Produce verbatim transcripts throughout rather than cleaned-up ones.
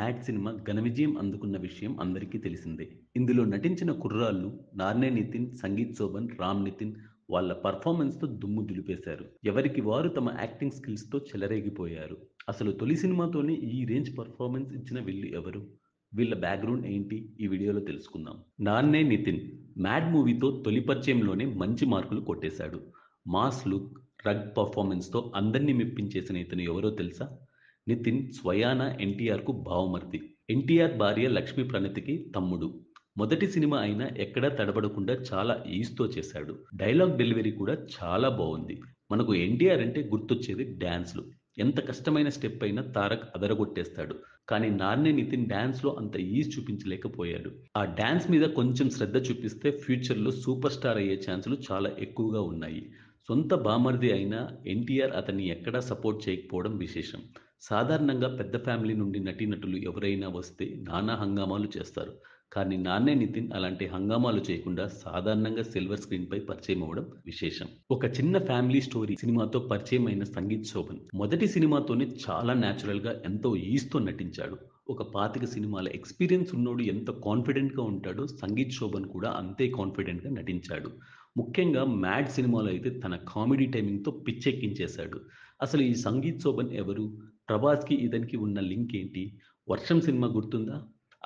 Mad cinema ఘన విజయం అందుకున్న విషయం అందరికీ తెలిసిందే. ఇందులో నటించిన కుర్రాళ్ళు నార్నేనితిన్, సంగీత్శోభన్, రామ్నితిన్ వాళ్ళ పర్ఫార్మెన్స్తో దుమ్ము దులిపేశారు. ఎవరికి వారు తమ యాక్టింగ్ స్కిల్స్తో చెలరేగిపోయారు. అసలు తొలి సినిమాతోనే ఈ రేంజ్ పర్ఫార్మెన్స్ ఇచ్చిన వీళ్ళు ఎవరు, వీళ్ళ బ్యాక్గ్రౌండ్ ఏంటి, ఈ వీడియోలో తెలుసుకుందాం. నార్నేనితిన్ మ్యాడ్ మూవీతో తొలి పరిచయంలోనే మంచి మార్కులు కొట్టేశాడు. మాస్ లుక్, రగ్ పర్ఫార్మెన్స్తో అందరినీ మెప్పించేసిన ఇతను ఎవరో తెలుసా? నితిన్ స్వయానా ఎన్టీఆర్కు భావమర్ది. ఎన్టీఆర్ భార్య లక్ష్మి ప్రణతికి తమ్ముడు. మొదటి సినిమా అయినా ఎక్కడా తడబడకుండా చాలా ఈస్తో చేశాడు. డైలాగ్ డెలివరీ కూడా చాలా బాగుంది. మనకు ఎన్టీఆర్ అంటే గుర్తొచ్చేది డ్యాన్స్లు. ఎంత కష్టమైన స్టెప్ అయినా తారక్ అదరగొట్టేస్తాడు. కానీ నార్నేనితిన్ డ్యాన్స్లో అంత ఈజ్ చూపించలేకపోయాడు. ఆ డ్యాన్స్ మీద కొంచెం శ్రద్ధ చూపిస్తే ఫ్యూచర్లో సూపర్ స్టార్ అయ్యే ఛాన్సులు చాలా ఎక్కువగా ఉన్నాయి. సొంత బామర్ది అయినా ఎన్టీఆర్ అతన్ని ఎక్కడా సపోర్ట్ చేయకపోవడం విశేషం. సాధారణంగా పెద్ద ఫ్యామిలీ నుండి నటీనటులు ఎవరైనా వస్తే నానా హంగామాలు చేస్తారు. కానీ నార్నేనితిన్ అలాంటి హంగామాలు చేయకుండా సాధారణంగా సిల్వర్ స్క్రీన్పై పరిచయం అవ్వడం విశేషం. ఒక చిన్న ఫ్యామిలీ స్టోరీ సినిమాతో పరిచయం అయిన సంగీత్శోభన్ మొదటి సినిమాతోనే చాలా న్యాచురల్గా ఎంతో ఈస్తో నటించాడు. ఒక పాతిక సినిమాల ఎక్స్పీరియన్స్ ఉన్నోడు ఎంత కాన్ఫిడెంట్గా ఉంటాడో సంగీత్శోభన్ కూడా అంతే కాన్ఫిడెంట్గా నటించాడు. ముఖ్యంగా మ్యాడ్ సినిమాలో అయితే తన కామెడీ టైమింగ్తో పిచ్చెక్కించేశాడు. అసలు ఈ సంగీత్శోభన్ ఎవరు? ప్రభాస్కి ఇతనికి ఉన్న లింక్ ఏంటి? వర్షం సినిమా గుర్తుందా?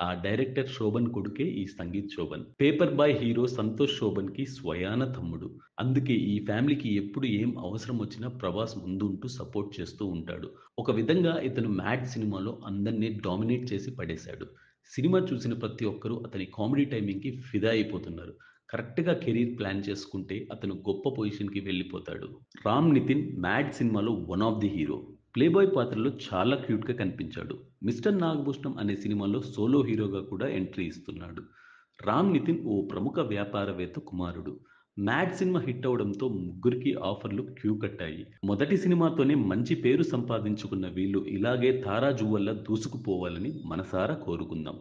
ఆ డైరెక్టర్ శోభన్ కొడుకే ఈ Sangeeth Shobhan. Paper boy hero Santosh శోభన్కి స్వయానా తమ్ముడు. అందుకే ఈ ఫ్యామిలీకి ఎప్పుడు ఏం అవసరం వచ్చినా ప్రభాస్ ముందుంటూ సపోర్ట్ చేస్తూ ఉంటాడు. ఒక విధంగా ఇతను మ్యాడ్ సినిమాలో అందరినీ డామినేట్ చేసి పడేశాడు. సినిమా చూసిన ప్రతి ఒక్కరూ అతని కామెడీ టైమింగ్కి ఫిదా అయిపోతున్నారు. కరెక్ట్గా కెరీర్ ప్లాన్ చేసుకుంటే అతను గొప్ప పొజిషన్కి వెళ్ళిపోతాడు. రామ్నితిన్ మ్యాడ్ సినిమాలో one of the hero. Playboy పాత్రలో చాలా క్యూట్గా కనిపించాడు. మిస్టర్ నాగభూషణం అనే సినిమాలో సోలో హీరోగా కూడా ఎంట్రీ ఇస్తున్నాడు. రామ్నితిన్ ఓ ప్రముఖ వ్యాపారవేత్త కుమారుడు. మ్యాడ్ సినిమా హిట్ అవడంతో ముగ్గురికి ఆఫర్లు క్యూ కట్టాయి. మొదటి సినిమాతోనే మంచి పేరు సంపాదించుకున్న వీళ్ళు ఇలాగే తారాజువ్వల్లా దూసుకుపోవాలని మనసారా కోరుకుందాం.